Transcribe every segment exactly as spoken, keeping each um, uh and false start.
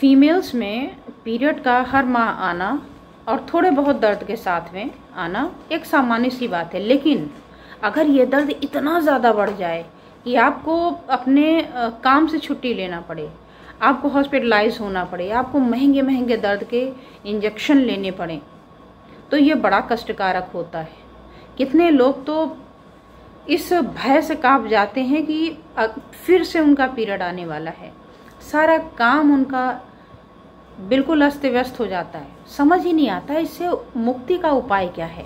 Females में period का हर माह आना और थोड़े बहुत दर्द के साथ में आना एक सामान्य सी बात है, लेकिन अगर ये दर्द इतना ज़्यादा बढ़ जाए कि आपको अपने काम से छुट्टी लेना पड़े, आपको हॉस्पिटलाइज होना पड़े, आपको महंगे महंगे दर्द के इंजेक्शन लेने पड़े, तो ये बड़ा कष्टकारक होता है। कितने लोग तो इस भय से काँप जाते हैं कि फिर से उनका पीरियड आने वाला है, सारा काम उनका बिल्कुल अस्त व्यस्त हो जाता है, समझ ही नहीं आता इससे मुक्ति का उपाय क्या है।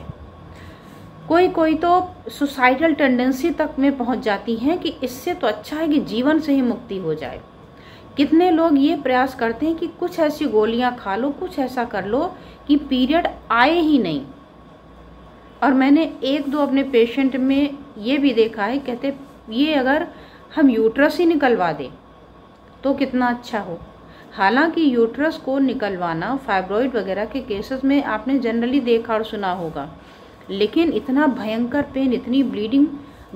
कोई कोई तो सुसाइडल टेंडेंसी तक में पहुंच जाती हैं कि इससे तो अच्छा है कि जीवन से ही मुक्ति हो जाए। कितने लोग ये प्रयास करते हैं कि कुछ ऐसी गोलियां खा लो, कुछ ऐसा कर लो कि पीरियड आए ही नहीं। और मैंने एक दो अपने पेशेंट में ये भी देखा है, कहते ये अगर हम यूट्रस ही निकलवा दें तो कितना अच्छा हो। हालांकि यूट्रस को निकलवाना फाइब्रॉइड वगैरह के केसेस में आपने जनरली देखा और सुना होगा, लेकिन इतना भयंकर पेन, इतनी ब्लीडिंग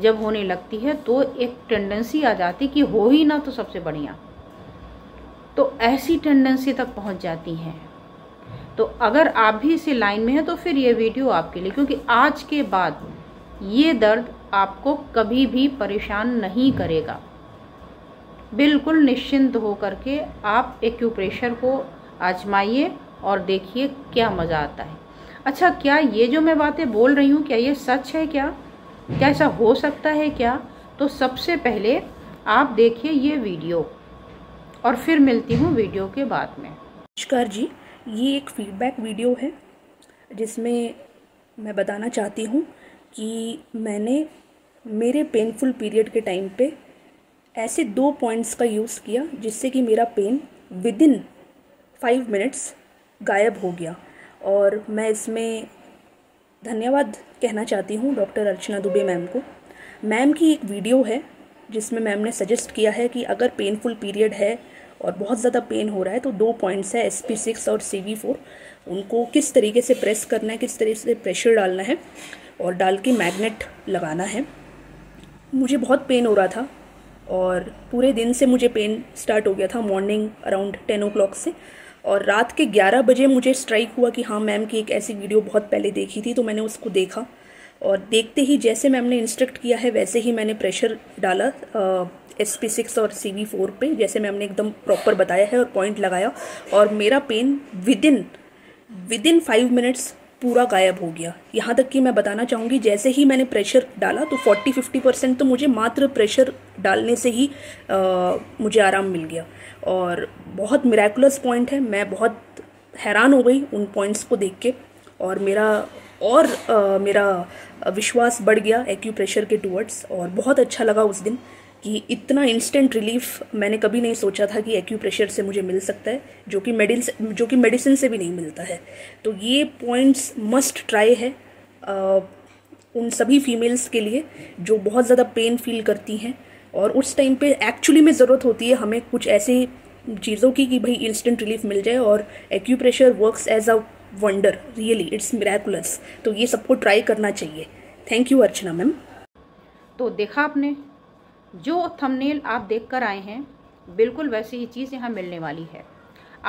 जब होने लगती है तो एक टेंडेंसी आ जाती कि हो ही ना तो सबसे बढ़िया, तो ऐसी टेंडेंसी तक पहुंच जाती हैं। तो अगर आप भी इसी लाइन में हैं तो फिर ये वीडियो आपके लिए, क्योंकि आज के बाद ये दर्द आपको कभी भी परेशान नहीं करेगा। बिल्कुल निश्चिंत होकर के आप एक्यूप्रेशर को आजमाइए और देखिए क्या मज़ा आता है। अच्छा, क्या ये जो मैं बातें बोल रही हूँ, क्या ये सच है? क्या क्या ऐसा हो सकता है क्या? तो सबसे पहले आप देखिए ये वीडियो और फिर मिलती हूँ वीडियो के बाद में। नमस्कार जी, ये एक फीडबैक वीडियो है जिसमें मैं बताना चाहती हूँ कि मैंने मेरे पेनफुल पीरियड के टाइम पे ऐसे दो पॉइंट्स का यूज़ किया जिससे कि मेरा pain within five minutes गायब हो गया। और मैं इसमें धन्यवाद कहना चाहती हूँ डॉक्टर अर्चना दुबे मैम को। मैम की एक वीडियो है जिसमें मैम ने सजेस्ट किया है कि अगर पेनफुल पीरियड है और बहुत ज़्यादा पेन हो रहा है तो दो पॉइंट्स है एस पी सिक्स और सी वी फोर, उनको किस तरीके से प्रेस करना है, किस तरीके से प्रेशर डालना है और डाल के मैग्नेट लगाना है। मुझे बहुत पेन हो रहा था और पूरे दिन से मुझे पेन स्टार्ट हो गया था, morning around ten o'clock से, और रात के ग्यारह बजे मुझे स्ट्राइक हुआ कि हाँ, मैम की एक ऐसी वीडियो बहुत पहले देखी थी, तो मैंने उसको देखा और देखते ही जैसे मैम ने इंस्ट्रक्ट किया है वैसे ही मैंने प्रेशर डाला एस पी सिक्स और सी वी फोर पे, जैसे मैम ने एकदम प्रॉपर बताया है, और पॉइंट लगाया और मेरा pain within within five minutes पूरा गायब हो गया। यहाँ तक कि मैं बताना चाहूँगी जैसे ही मैंने प्रेशर डाला तो चालीस पचास परसेंट तो मुझे मात्र प्रेशर डालने से ही आ, मुझे आराम मिल गया। और बहुत मिराकुलस पॉइंट है, मैं बहुत हैरान हो गई उन पॉइंट्स को देख के और मेरा और आ, मेरा विश्वास बढ़ गया एक्यूप्रेशर के टूवर्ड्स। और बहुत अच्छा लगा उस दिन कि इतना इंस्टेंट रिलीफ मैंने कभी नहीं सोचा था कि एक्यूप्रेशर से मुझे मिल सकता है, जो कि मेडिसिन जो कि मेडिसिन से भी नहीं मिलता है। तो ये पॉइंट्स मस्ट ट्राई है आ, उन सभी फीमेल्स के लिए जो बहुत ज़्यादा पेन फील करती हैं और उस टाइम पे एक्चुअली में ज़रूरत होती है हमें कुछ ऐसी चीज़ों की कि भाई इंस्टेंट रिलीफ मिल जाए। और acupressure works as a wonder, really it's miraculous. तो ये सबको ट्राई करना चाहिए। Thank you Archana ma'am. तो देखा आपने जो थंबनेल आप देखकर आए हैं, बिल्कुल वैसी ही चीज़ यहाँ मिलने वाली है।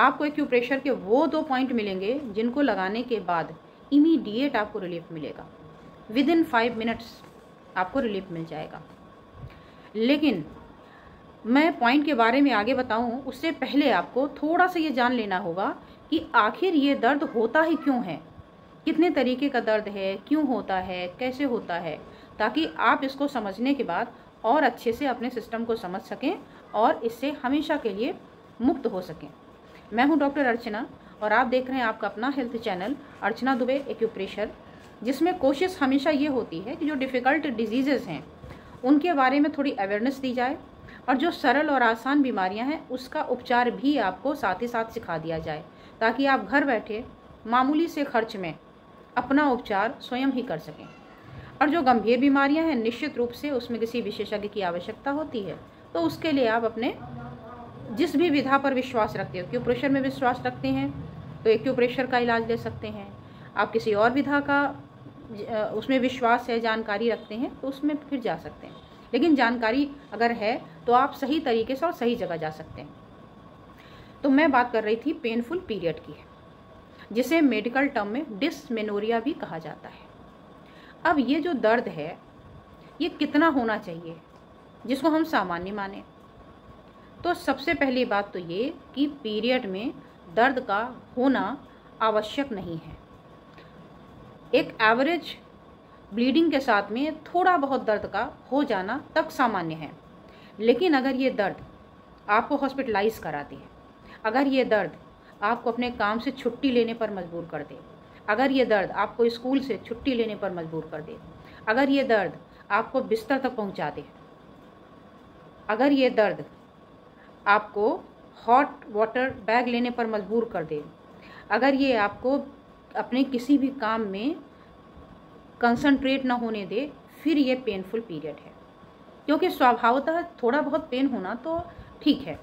आपको एक्यूप्रेशर के वो दो पॉइंट मिलेंगे जिनको लगाने के बाद इमीडिएट आपको रिलीफ मिलेगा, विद इन फाइव मिनट्स आपको रिलीफ मिल जाएगा। लेकिन मैं पॉइंट के बारे में आगे बताऊँ उससे पहले आपको थोड़ा सा ये जान लेना होगा कि आखिर ये दर्द होता ही क्यों है, कितने तरीके का दर्द है, क्यों होता है, कैसे होता है, ताकि आप इसको समझने के बाद और अच्छे से अपने सिस्टम को समझ सकें और इससे हमेशा के लिए मुक्त हो सकें। मैं हूं डॉक्टर अर्चना और आप देख रहे हैं आपका अपना health channel Archana Dubey acupressure, जिसमें कोशिश हमेशा ये होती है कि जो डिफ़िकल्ट डिजीज़ हैं उनके बारे में थोड़ी अवेयरनेस दी जाए और जो सरल और आसान बीमारियाँ हैं उसका उपचार भी आपको साथ ही साथ सिखा दिया जाए, ताकि आप घर बैठे मामूली से खर्च में अपना उपचार स्वयं ही कर सकें। और जो गंभीर बीमारियां हैं निश्चित रूप से उसमें किसी विशेषज्ञ की आवश्यकता होती है, तो उसके लिए आप अपने जिस भी विधा पर विश्वास रखते हो, एक्यूप्रेशर में विश्वास रखते हैं तो एक्यूप्रेशर का इलाज ले सकते हैं, आप किसी और विधा का उसमें विश्वास है, जानकारी रखते हैं तो उसमें फिर जा सकते हैं। लेकिन जानकारी अगर है तो आप सही तरीके से और सही जगह जा सकते हैं। तो मैं बात कर रही थी पेनफुल पीरियड की, जिसे मेडिकल टर्म में डिस्मेनोरिया भी कहा जाता है। अब ये जो दर्द है ये कितना होना चाहिए जिसको हम सामान्य माने? तो सबसे पहली बात तो ये कि पीरियड में दर्द का होना आवश्यक नहीं है। एक एवरेज ब्लीडिंग के साथ में थोड़ा बहुत दर्द का हो जाना तक सामान्य है, लेकिन अगर ये दर्द आपको हॉस्पिटलाइज कराती है, अगर ये दर्द आपको अपने काम से छुट्टी लेने पर मजबूर कर दे, अगर ये दर्द आपको स्कूल से छुट्टी लेने पर मजबूर कर दे, अगर ये दर्द आपको बिस्तर तक पहुंचा दे, अगर ये दर्द आपको हॉट वाटर बैग लेने पर मजबूर कर दे, अगर ये आपको अपने किसी भी काम में कंसंट्रेट ना होने दे, फिर ये पेनफुल पीरियड है। क्योंकि स्वभावतः थोड़ा बहुत पेन होना तो ठीक है,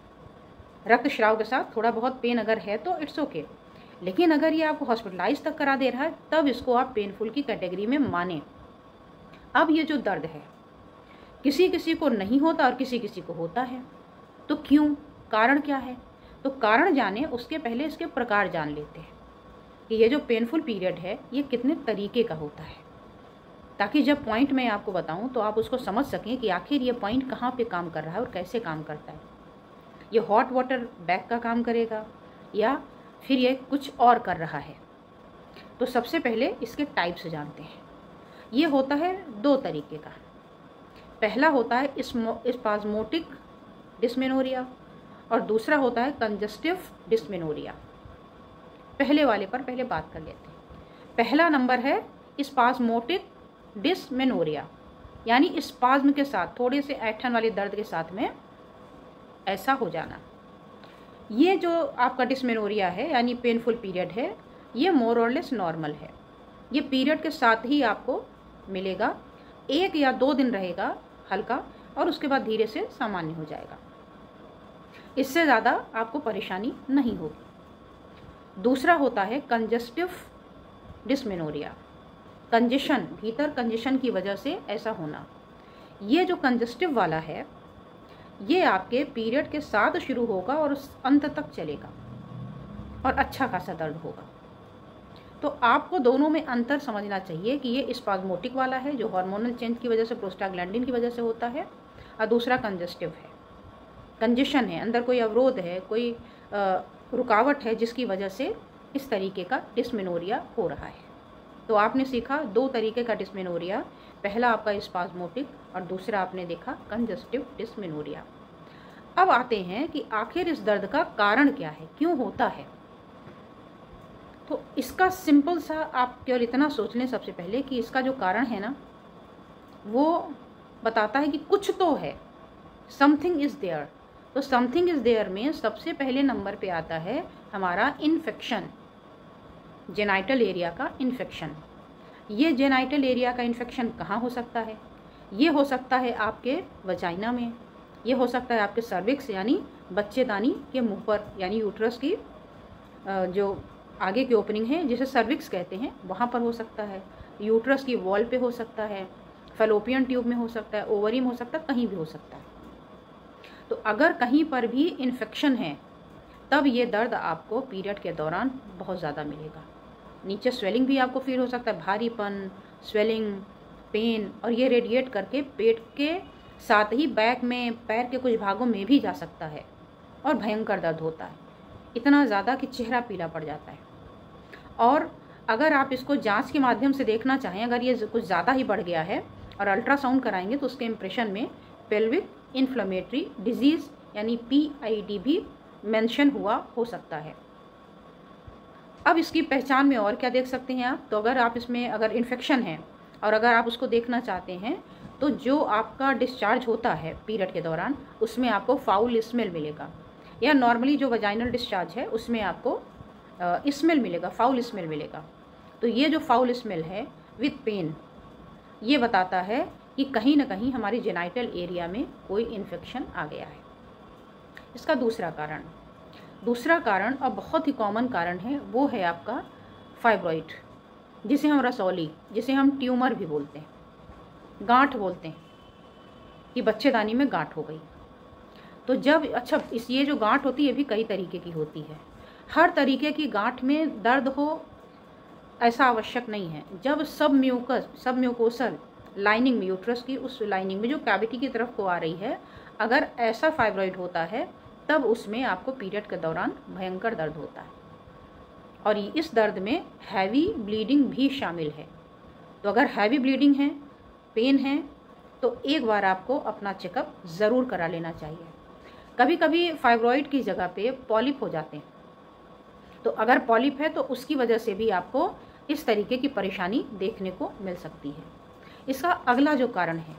रक्तस्राव के साथ थोड़ा बहुत पेन अगर है तो इट्स ओके, लेकिन अगर ये आपको हॉस्पिटलाइज तक करा दे रहा है तब इसको आप पेनफुल की कैटेगरी में माने। अब ये जो दर्द है किसी किसी को नहीं होता और किसी किसी को होता है, तो क्यों, कारण क्या है? तो कारण जाने उसके पहले इसके प्रकार जान लेते हैं कि ये जो पेनफुल पीरियड है ये कितने तरीके का होता है, ताकि जब पॉइंट मैं आपको बताऊं तो आप उसको समझ सकें कि आखिर ये पॉइंट कहाँ पे काम कर रहा है और कैसे काम करता है। ये हॉट वाटर बैग का काम करेगा या फिर ये कुछ और कर रहा है। तो सबसे पहले इसके टाइप से जानते हैं। ये होता है दो तरीके का। पहला होता है स्पास्मोटिक डिस्मेनोरिया और दूसरा होता है कंजेस्टिव डिस्मेनोरिया। पहले वाले पर पहले बात कर लेते हैं। पहला नंबर है स्पास्मोटिक डिस्मेनोरिया, यानी स्पाज्म के साथ थोड़े से ऐठन वाले दर्द के साथ में ऐसा हो जाना। ये जो आपका डिस्मेनोरिया है यानी पेनफुल पीरियड है ये मोर और लेस नॉर्मल है। ये पीरियड के साथ ही आपको मिलेगा, एक या दो दिन रहेगा हल्का और उसके बाद धीरे से सामान्य हो जाएगा। इससे ज़्यादा आपको परेशानी नहीं होगी। दूसरा होता है कंजेस्टिव डिस्मेनोरिया, कंजेशन, भीतर कंजेशन की वजह से ऐसा होना। ये जो कंजेस्टिव वाला है ये आपके पीरियड के साथ शुरू होगा और उस अंत तक चलेगा और अच्छा खासा दर्द होगा। तो आपको दोनों में अंतर समझना चाहिए कि ये स्पाज्मोटिक वाला है जो हार्मोनल चेंज की वजह से, प्रोस्टाग्लैंडिन की वजह से होता है, और दूसरा कंजेस्टिव है, कंजेशन है, अंदर कोई अवरोध है, कोई आ, रुकावट है जिसकी वजह से इस तरीके का डिस्मेनोरिया हो रहा है। तो आपने सीखा दो तरीके का डिस्मेनोरिया, पहला आपका स्पाज्मोटिक और दूसरा आपने देखा कंजेस्टिव डिस्मेनोरिया। अब आते हैं कि आखिर इस दर्द का कारण क्या है, क्यों होता है। तो इसका सिंपल सा आप केवल इतना सोच लें सबसे पहले कि इसका जो कारण है ना वो बताता है कि कुछ तो है, समथिंग इज़ देयर। तो समथिंग इज़ देयर में सबसे पहले नंबर पे आता है हमारा इन्फेक्शन, जेनाइटल एरिया का इन्फेक्शन। ये जेनाइटल एरिया का इन्फेक्शन कहाँ हो सकता है? ये हो सकता है आपके वजाइना में, ये हो सकता है आपके सर्विक्स यानी बच्चेदानी के मुंह पर, यानी यूट्रस की जो आगे की ओपनिंग है जिसे सर्विक्स कहते हैं वहाँ पर हो सकता है, यूट्रस की वॉल पे हो सकता है, फैलोपियन ट्यूब में हो सकता है, ओवरी में हो सकता है, कहीं भी हो सकता है। तो अगर कहीं पर भी इन्फेक्शन है तब ये दर्द आपको पीरियड के दौरान बहुत ज़्यादा मिलेगा। नीचे स्वेलिंग भी आपको फील हो सकता है, भारीपन, स्वेलिंग, पेन, और ये रेडिएट करके पेट के साथ ही बैक में, पैर के कुछ भागों में भी जा सकता है और भयंकर दर्द होता है, इतना ज़्यादा कि चेहरा पीला पड़ जाता है। और अगर आप इसको जांच के माध्यम से देखना चाहें, अगर ये कुछ ज़्यादा ही बढ़ गया है और अल्ट्रासाउंड कराएंगे तो उसके इम्प्रेशन में पेल्विक इन्फ्लेमेटरी डिजीज़ यानी पी आई डी भी मेंशन हुआ हो सकता है। अब इसकी पहचान में और क्या देख सकते हैं आप? तो अगर आप इसमें अगर इन्फेक्शन है और अगर आप उसको देखना चाहते हैं तो जो आपका डिस्चार्ज होता है पीरियड के दौरान उसमें आपको फाउल स्मेल मिलेगा, या नॉर्मली जो वजाइनल डिस्चार्ज है उसमें आपको स्मेल मिलेगा, फाउल स्मेल मिलेगा। तो ये जो फाउल स्मेल है विथ पेन, ये बताता है कि कहीं ना कहीं हमारी जेनाइटल एरिया में कोई इन्फेक्शन आ गया है। इसका दूसरा कारण, दूसरा कारण और बहुत ही कॉमन कारण है, वो है आपका फाइब्रॉइड, जिसे हम रसौली, जिसे हम ट्यूमर भी बोलते हैं, गांठ बोलते हैं कि बच्चेदानी में गांठ हो गई। तो जब अच्छा इस ये जो गांठ होती है भी कई तरीके की होती है, हर तरीके की गांठ में दर्द हो ऐसा आवश्यक नहीं है। जब सब म्यूकस सब म्यूकोसल लाइनिंग में यूट्रस की उस लाइनिंग में जो कैविटी की तरफ को आ रही है अगर ऐसा फाइब्रॉइड होता है तब उसमें आपको पीरियड के दौरान भयंकर दर्द होता है और इस दर्द में हैवी ब्लीडिंग भी शामिल है। तो अगर हैवी ब्लीडिंग है, पेन है, तो एक बार आपको अपना चेकअप ज़रूर करा लेना चाहिए। कभी कभी फाइब्रॉइड की जगह पे पॉलिप हो जाते हैं, तो अगर पॉलिप है तो उसकी वजह से भी आपको इस तरीके की परेशानी देखने को मिल सकती है। इसका अगला जो कारण है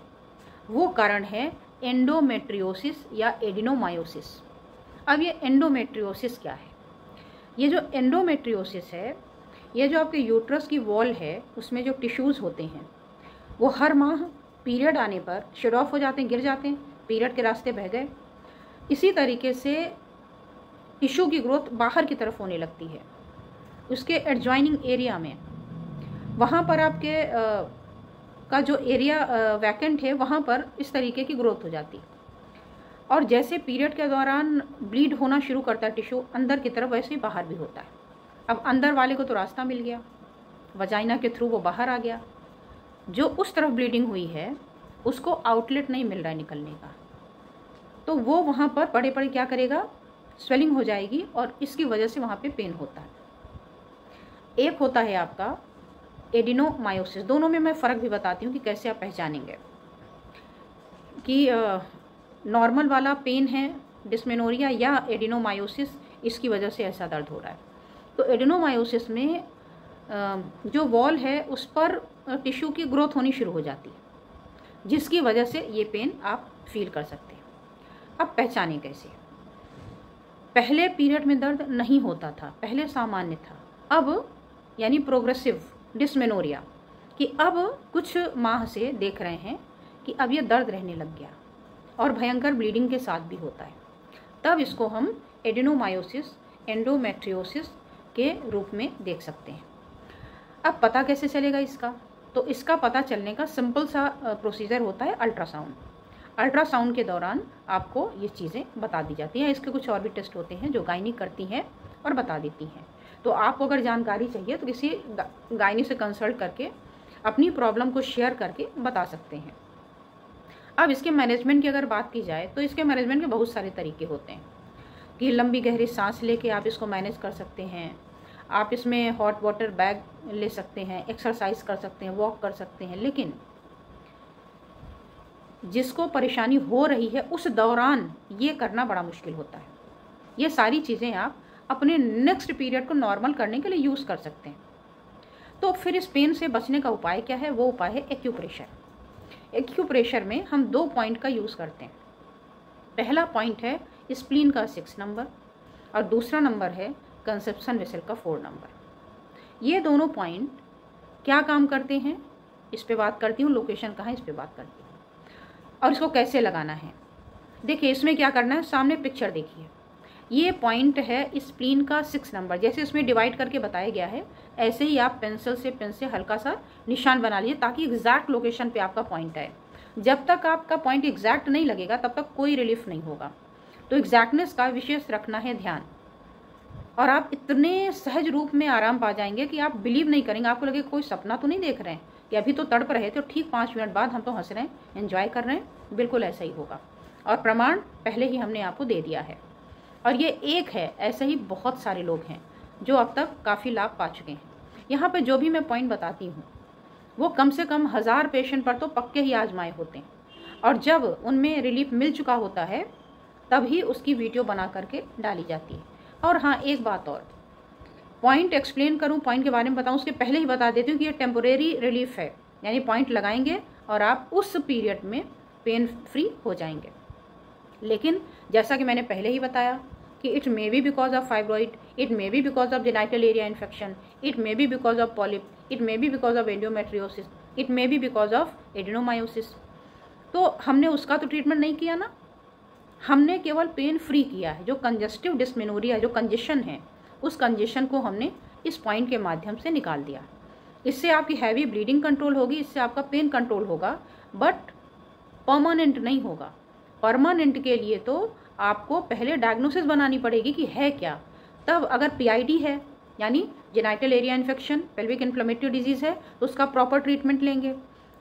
वो कारण है एंडोमेट्रियोसिस या एडिनोमायोसिस। अब ये एंडोमेट्रियोसिस क्या है? ये जो एंडोमेट्रियोसिस है, ये जो आपके यूट्रस की वॉल है उसमें जो टिश्यूज़ होते हैं वो हर माह पीरियड आने पर शेड ऑफ हो जाते हैं, गिर जाते हैं, पीरियड के रास्ते बह गए। इसी तरीके से टिश्यू की ग्रोथ बाहर की तरफ होने लगती है, उसके एडजॉइनिंग एरिया में, वहाँ पर आपके आ, का जो एरिया वैकेंट है वहाँ पर इस तरीके की ग्रोथ हो जाती है। और जैसे पीरियड के दौरान ब्लीड होना शुरू करता है टिश्यू अंदर की तरफ, वैसे ही बाहर भी होता है। अब अंदर वाले को तो रास्ता मिल गया, वजाइना के थ्रू वो बाहर आ गया, जो उस तरफ ब्लीडिंग हुई है उसको आउटलेट नहीं मिल रहा है निकलने का, तो वो वहाँ पर पड़े पड़े क्या करेगा, स्वेलिंग हो जाएगी और इसकी वजह से वहाँ पे पेन होता है। एक होता है आपका एडिनोमायोसिस। दोनों में मैं फ़र्क भी बताती हूँ कि कैसे आप पहचानेंगे कि नॉर्मल वाला पेन है डिस्मेनोरिया या एडिनोमायोसिस, इसकी वजह से ऐसा दर्द हो रहा है। तो एडिनोमायोसिस में आ, जो वॉल है उस पर टिश्यू की ग्रोथ होनी शुरू हो जाती है जिसकी वजह से ये पेन आप फील कर सकते हैं। अब पहचाने कैसे? पहले पीरियड में दर्द नहीं होता था, पहले सामान्य था, अब यानी प्रोग्रेसिव डिस्मेनोरिया कि अब कुछ माह से देख रहे हैं कि अब ये दर्द रहने लग गया और भयंकर ब्लीडिंग के साथ भी होता है, तब इसको हम एडिनोमायोसिस एंडोमेट्रियोसिस के रूप में देख सकते हैं। अब पता कैसे चलेगा इसका? तो इसका पता चलने का सिंपल सा प्रोसीजर होता है अल्ट्रासाउंड। अल्ट्रासाउंड के दौरान आपको ये चीज़ें बता दी जाती हैं। इसके कुछ और भी टेस्ट होते हैं जो गायनी करती हैं और बता देती हैं। तो आपको अगर जानकारी चाहिए तो किसी गायनी से कंसल्ट करके अपनी प्रॉब्लम को शेयर करके बता सकते हैं। अब इसके मैनेजमेंट की अगर बात की जाए तो इसके मैनेजमेंट के बहुत सारे तरीके होते हैं कि लंबी गहरी सांस लेके आप इसको मैनेज कर सकते हैं, आप इसमें हॉट वाटर बैग ले सकते हैं, एक्सरसाइज कर सकते हैं, वॉक कर सकते हैं। लेकिन जिसको परेशानी हो रही है उस दौरान ये करना बड़ा मुश्किल होता है। ये सारी चीज़ें आप अपने नेक्स्ट पीरियड को नॉर्मल करने के लिए यूज़ कर सकते हैं। तो फिर इस पेन से बचने का उपाय क्या है? वो उपाय है एक्यूप्रेशर। एक्यूप्रेशर में हम दो पॉइंट का यूज़ करते हैं। पहला पॉइंट है स्प्लीन का सिक्स नंबर और दूसरा नंबर है कंसेप्शन वेसल का फोर नंबर। ये दोनों पॉइंट क्या काम करते हैं इस पे बात करती हूँ, लोकेशन कहाँ इस पे बात करती हूँ और इसको कैसे लगाना है। देखिए इसमें क्या करना है, सामने पिक्चर देखिए, ये पॉइंट है स्प्लीन का सिक्स नंबर। जैसे इसमें डिवाइड करके बताया गया है ऐसे ही आप पेंसिल से पेन से हल्का सा निशान बना लीजिए ताकि एग्जैक्ट लोकेशन पे आपका पॉइंट आए। जब तक आपका पॉइंट एग्जैक्ट नहीं लगेगा तब तक कोई रिलीफ नहीं होगा, तो एग्जैक्टनेस का विशेष रखना है ध्यान। और आप इतने सहज रूप में आराम पा जाएंगे कि आप बिलीव नहीं करेंगे, आपको लगे कोई सपना तो नहीं देख रहे हैं कि अभी तो तड़प रहे थे और ठीक पाँच मिनट बाद हम तो हंस रहे हैं, एंजॉय कर रहे हैं। बिल्कुल ऐसा ही होगा और प्रमाण पहले ही हमने आपको दे दिया है। और ये एक है, ऐसे ही बहुत सारे लोग हैं जो अब तक काफ़ी लाभ पा चुके हैं। यहाँ पर जो भी मैं पॉइंट बताती हूँ वो कम से कम हज़ार पेशेंट पर तो पक्के ही आजमाए होते हैं और जब उनमें रिलीफ मिल चुका होता है तभी उसकी वीडियो बना करके डाली जाती है। और हाँ, एक बात और, पॉइंट एक्सप्लेन करूँ, पॉइंट के बारे में बताऊँ, उसके पहले ही बता देती हूँ कि ये टेम्पोरेरी रिलीफ है, यानी पॉइंट लगाएंगे और आप उस पीरियड में पेन फ्री हो जाएंगे। लेकिन जैसा कि मैंने पहले ही बताया कि it may be because of fibroid, it may be because of genital area infection, it may be because of polyp, it may be because of endometriosis, it may be because of adenomyosis. तो हमने उसका तो treatment नहीं किया ना, हमने केवल pain free किया है। जो कंजेस्टिव डिस्मेनोरिया, जो कंजेशन है, उस कंजेशन को हमने इस पॉइंट के माध्यम से निकाल दिया। इससे आपकी हैवी ब्लीडिंग कंट्रोल होगी, इससे आपका पेन कंट्रोल होगा, बट परमानेंट नहीं होगा। परमानेंट के लिए तो आपको पहले डायग्नोसिस बनानी पड़ेगी कि है क्या। तब अगर पीआईडी है यानी genital area infection, pelvic inflammatory disease है तो उसका प्रॉपर ट्रीटमेंट लेंगे,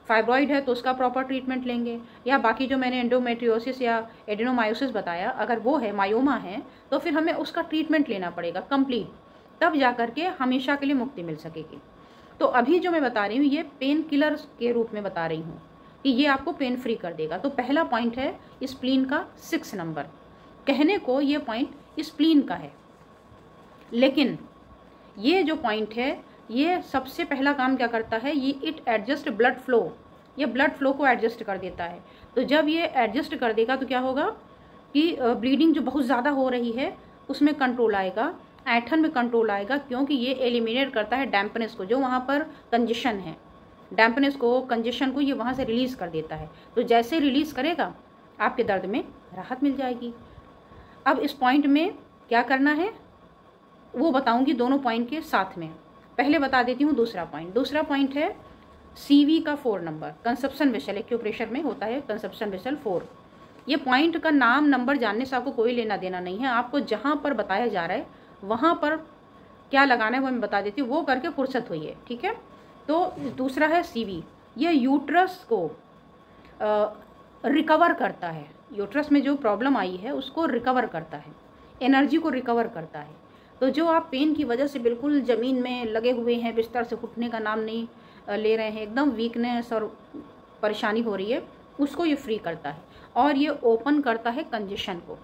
फाइब्रॉइड है तो उसका प्रॉपर ट्रीटमेंट लेंगे, या बाकी जो मैंने एंडोमेट्रियोसिस या एडेनोमायोसिस बताया अगर वो है, मायोमा है, तो फिर हमें उसका ट्रीटमेंट लेना पड़ेगा कंप्लीट, तब जा कर के हमेशा के लिए मुक्ति मिल सकेगी। तो अभी जो मैं बता रही हूँ ये पेन किलर के रूप में बता रही हूँ कि ये आपको पेन फ्री कर देगा। तो पहला पॉइंट है स्प्लीन का सिक्स नंबर, कहने को ये पॉइंट स्प्लीन का है लेकिन ये जो पॉइंट है ये सबसे पहला काम क्या करता है, ये इट एडजस्ट ब्लड फ्लो, ये ब्लड फ्लो को एडजस्ट कर देता है। तो जब ये एडजस्ट कर देगा तो क्या होगा कि ब्लीडिंग जो बहुत ज़्यादा हो रही है उसमें कंट्रोल आएगा, ऐंठन में कंट्रोल आएगा, क्योंकि ये एलिमिनेट करता है डैम्पनेस को, जो वहाँ पर कंजेशन है, डैम्पनेस को, कंजेशन को ये वहाँ से रिलीज़ कर देता है। तो जैसे रिलीज़ करेगा आपके दर्द में राहत मिल जाएगी। अब इस पॉइंट में क्या करना है वो बताऊंगी दोनों पॉइंट के साथ में, पहले बता देती हूँ दूसरा पॉइंट। दूसरा पॉइंट है सीवी का four number, conception vessel, acupressure में होता है कंसेप्शन वेसल फोर। ये पॉइंट का नाम नंबर जानने से आपको कोई लेना देना नहीं है, आपको जहाँ पर बताया जा रहा है वहाँ पर क्या लगाना है वो मैं बता देती हूँ, वो करके फुर्सत हुई है, ठीक है। तो दूसरा है सीवी, ये यूट्रस को रिकवर करता है, यूट्रस में जो प्रॉब्लम आई है उसको रिकवर करता है, एनर्जी को रिकवर करता है। तो जो आप पेन की वजह से बिल्कुल ज़मीन में लगे हुए हैं, बिस्तर से उठने का नाम नहीं ले रहे हैं, एकदम वीकनेस और परेशानी हो रही है, उसको ये फ्री करता है और ये ओपन करता है कंजेशन को।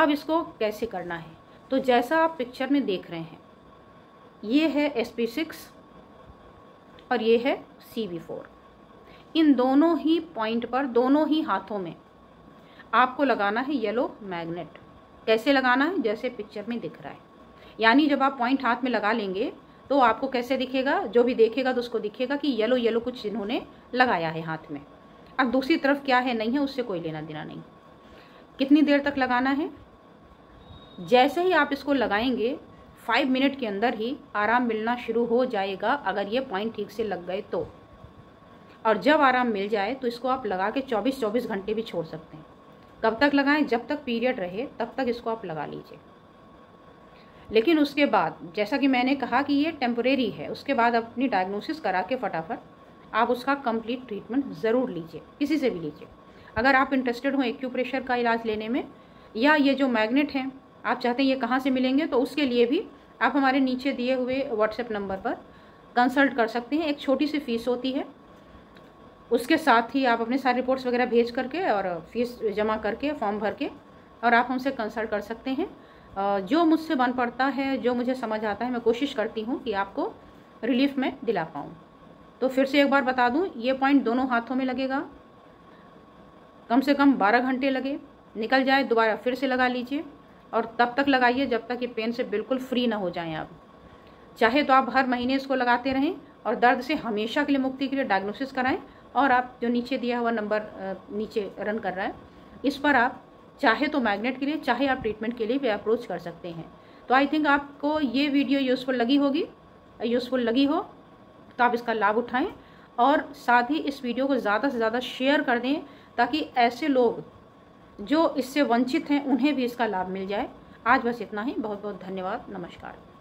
अब इसको कैसे करना है, तो जैसा आप पिक्चर में देख रहे हैं ये है एस पी सिक्स और ये है सी वी फोर। इन दोनों ही पॉइंट पर, दोनों ही हाथों में आपको लगाना है येलो मैग्नेट। कैसे लगाना है, जैसे पिक्चर में दिख रहा है, यानी जब आप पॉइंट हाथ में लगा लेंगे तो आपको कैसे दिखेगा, जो भी देखेगा तो उसको दिखेगा कि येलो येलो कुछ इन्होंने लगाया है हाथ में। अब दूसरी तरफ क्या है नहीं है उससे कोई लेना देना नहीं। कितनी देर तक लगाना है, जैसे ही आप इसको लगाएंगे फाइव मिनट के अंदर ही आराम मिलना शुरू हो जाएगा, अगर ये पॉइंट ठीक से लग गए तो। और जब आराम मिल जाए तो इसको आप लगा के चौबीस चौबीस घंटे भी छोड़ सकते हैं। कब तक लगाएं, जब तक पीरियड रहे तब तक इसको आप लगा लीजिए, लेकिन उसके बाद जैसा कि मैंने कहा कि ये टेम्परेरी है, उसके बाद अपनी डायग्नोसिस करा के फटाफट आप उसका कंप्लीट ट्रीटमेंट ज़रूर लीजिए, किसी से भी लीजिए। अगर आप इंटरेस्टेड हो एक्यूप्रेशर का इलाज लेने में, या ये जो मैग्नेट हैं आप चाहते हैं ये कहाँ से मिलेंगे, तो उसके लिए भी आप हमारे नीचे दिए हुए व्हाट्सएप नंबर पर कंसल्ट कर सकते हैं। एक छोटी सी फीस होती है, उसके साथ ही आप अपने सारे रिपोर्ट्स वगैरह भेज करके और फीस जमा करके, फॉर्म भर के, और आप हमसे कंसल्ट कर सकते हैं। जो मुझसे बन पड़ता है, जो मुझे समझ आता है, मैं कोशिश करती हूँ कि आपको रिलीफ में दिला पाऊँ। तो फिर से एक बार बता दूँ, ये पॉइंट दोनों हाथों में लगेगा, कम से कम बारह घंटे लगे, निकल जाए दोबारा फिर से लगा लीजिए, और तब तक लगाइए जब तक ये पेन से बिल्कुल फ्री ना हो जाएं आप। चाहे तो आप हर महीने इसको लगाते रहें और दर्द से हमेशा के लिए मुक्ति के लिए डायग्नोसिस कराएं, और आप जो नीचे दिया हुआ नंबर नीचे रन कर रहा है इस पर आप चाहे तो मैग्नेट के लिए, चाहे आप ट्रीटमेंट के लिए भी अप्रोच कर सकते हैं। तो आई थिंक आपको ये वीडियो यूज़फुल लगी होगी, यूज़फुल लगी हो तो आप इसका लाभ उठाएँ, और साथ ही इस वीडियो को ज़्यादा से ज़्यादा शेयर कर दें ताकि ऐसे लोग जो इससे वंचित हैं उन्हें भी इसका लाभ मिल जाए। आज बस इतना ही, बहुत बहुत धन्यवाद, नमस्कार।